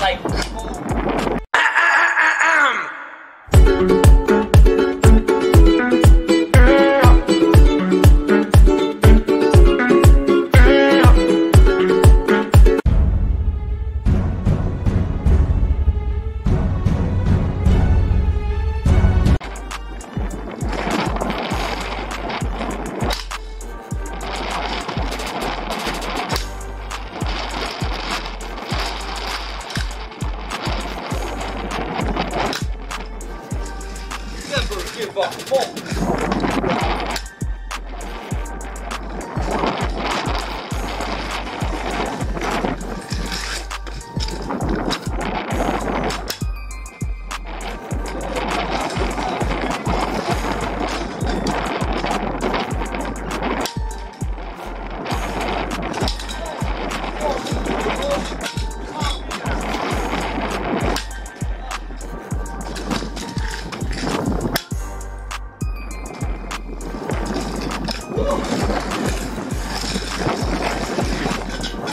It's like cool.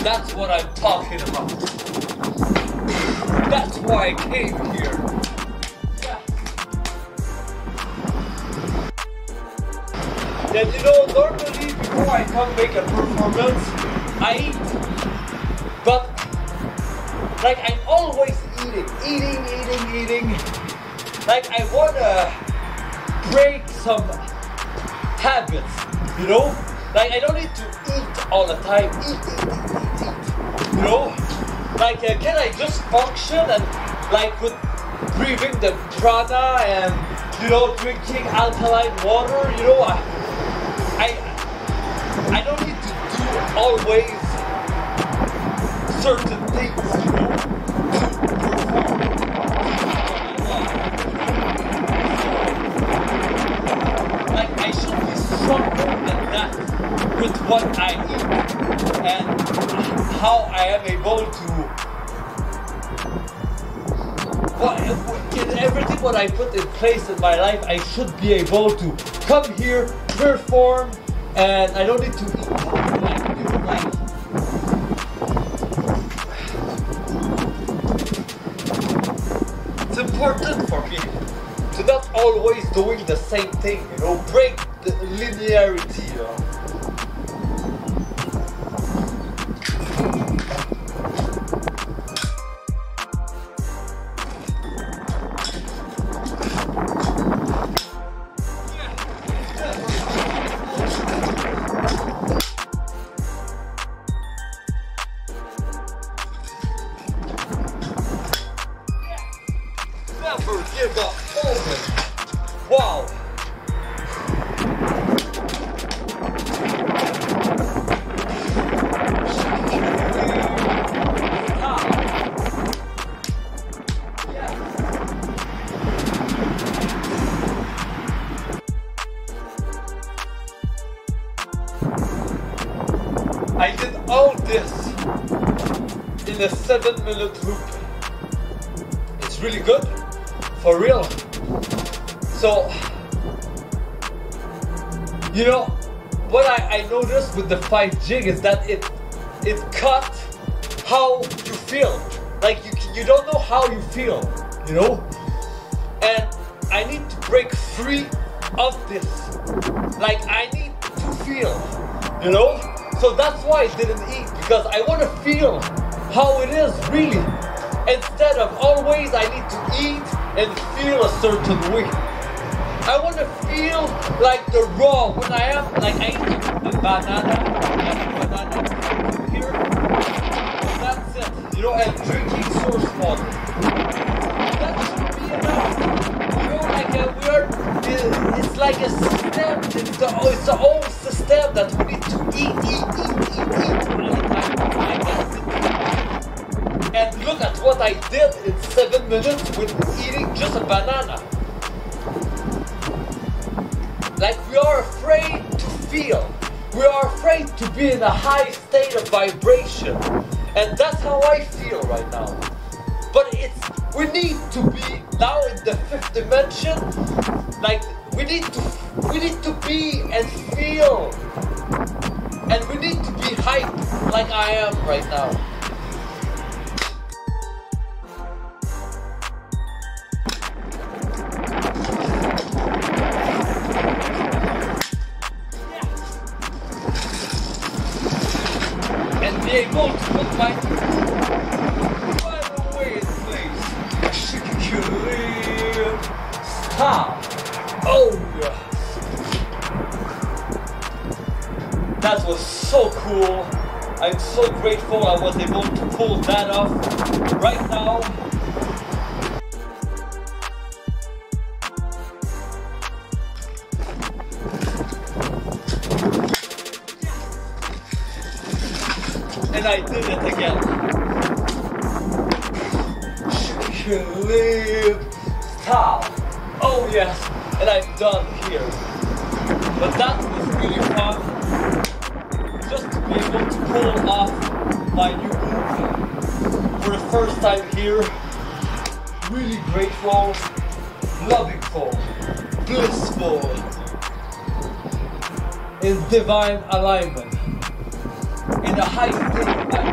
That's what I'm talking about. That's why I came here. And you know, normally before I come make a performance, I eat. But like I'm always eating. Like I wanna break some habits, you know? Like I don't need to eat all the time. You know, like can I just function and like with breathing the prana and you know drinking alkaline water? You know, I don't need to do always certain things, you know, to perform. Like I should be stronger than that with what I eat and how I am able to, everything what I put in place in my life, I should be able to come here, perform, and I don't need to eat like. It's important for me to not always doing the same thing, you know, break the linearity, you know. I did all this in a 7-minute loop. It's really good, for real. So, you know, what I noticed with the 5 jig is that it cut how you feel. Like you don't know how you feel, you know? And I need to break free of this. Like I need to feel, you know? So that's why I didn't eat, because I want to feel how it is really. Instead of always I need to eat and feel a certain way. I want to feel like the raw, when I am, like I eat a banana here, that's it, you know, and drinking source water. That should be enough. You know, like a weird, it's like a system, it's the old system that we need to eat all the time. I guess. And look at what I did in 7 minutes with eating just a banana. Like we are afraid to feel. We are afraid to be in a high state of vibration. And that's how I feel right now. But we need to be now in the 5th dimension. Like we need to be and feel. And we need to be hyped like I am right now. like by the way, please. Chic Équilibre. Stop. Oh yeah. That was so cool. I'm so grateful I was able to pull that off right now. And I did it again. Chic Équilibre. Stop. Oh yes. And I'm done here. But that was really fun. Just to be able to pull off my new move for the first time here. Really grateful, lovingful, blissful, in divine alignment. In a high state